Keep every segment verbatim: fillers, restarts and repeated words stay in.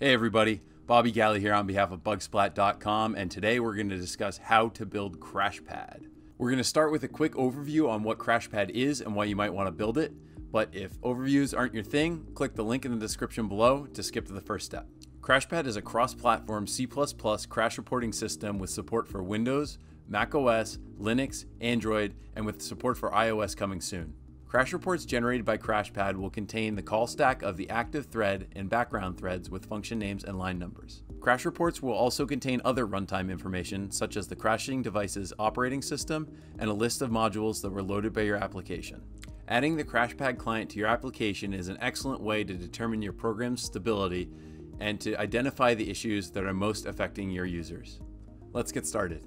Hey everybody, Bobby Galley here on behalf of bug splat dot com, and today we're going to discuss how to build CrashPad. We're going to start with a quick overview on what CrashPad is and why you might want to build it, but if overviews aren't your thing, click the link in the description below to skip to the first step. CrashPad is a cross-platform C plus plus crash reporting system with support for Windows, macOS, Linux, Android, and with support for iOS coming soon. Crash reports generated by CrashPad will contain the call stack of the active thread and background threads with function names and line numbers. Crash reports will also contain other runtime information, such as the crashing device's operating system and a list of modules that were loaded by your application. Adding the CrashPad client to your application is an excellent way to determine your program's stability and to identify the issues that are most affecting your users. Let's get started.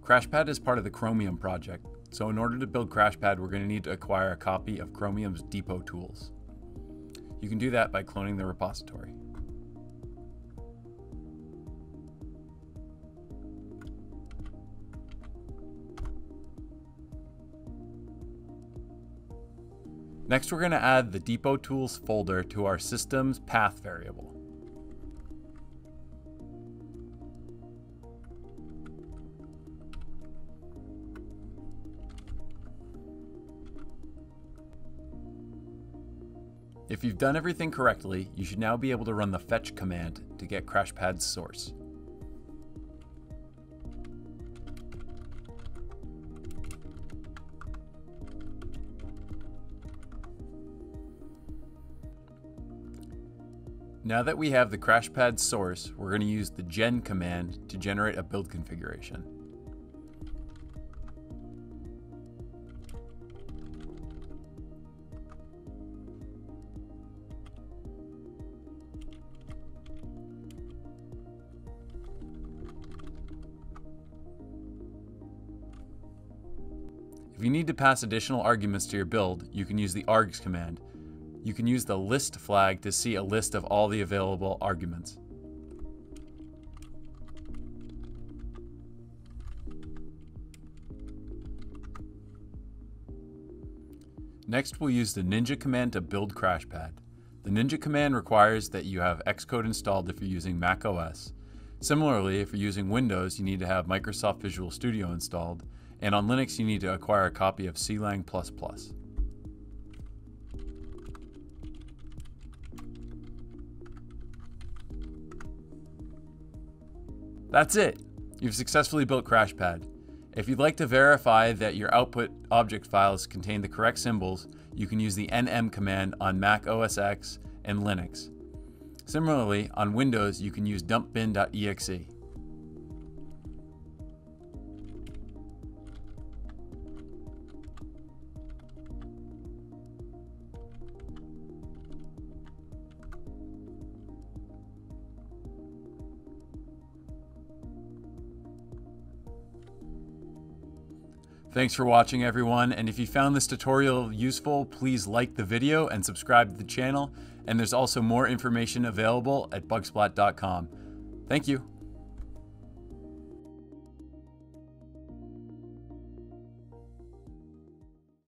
CrashPad is part of the Chromium project. So in order to build CrashPad, we're going to need to acquire a copy of Chromium's Depot Tools. You can do that by cloning the repository. Next, we're going to add the Depot Tools folder to our system's path variable. If you've done everything correctly, you should now be able to run the fetch command to get CrashPad's source. Now that we have the CrashPad source, we're going to use the gen command to generate a build configuration. If you need to pass additional arguments to your build, you can use the args command. You can use the list flag to see a list of all the available arguments. Next, we'll use the Ninja command to build CrashPad. The Ninja command requires that you have Xcode installed if you're using macOS. Similarly, if you're using Windows, you need to have Microsoft Visual Studio installed. And on Linux, you need to acquire a copy of Clang plus plus. That's it! You've successfully built CrashPad. If you'd like to verify that your output object files contain the correct symbols, you can use the N M command on Mac O S X and Linux. Similarly, on Windows, you can use dump bin dot E X E. Thanks for watching everyone, and if you found this tutorial useful, please like the video and subscribe to the channel, and there's also more information available at bug splat dot com. Thank you!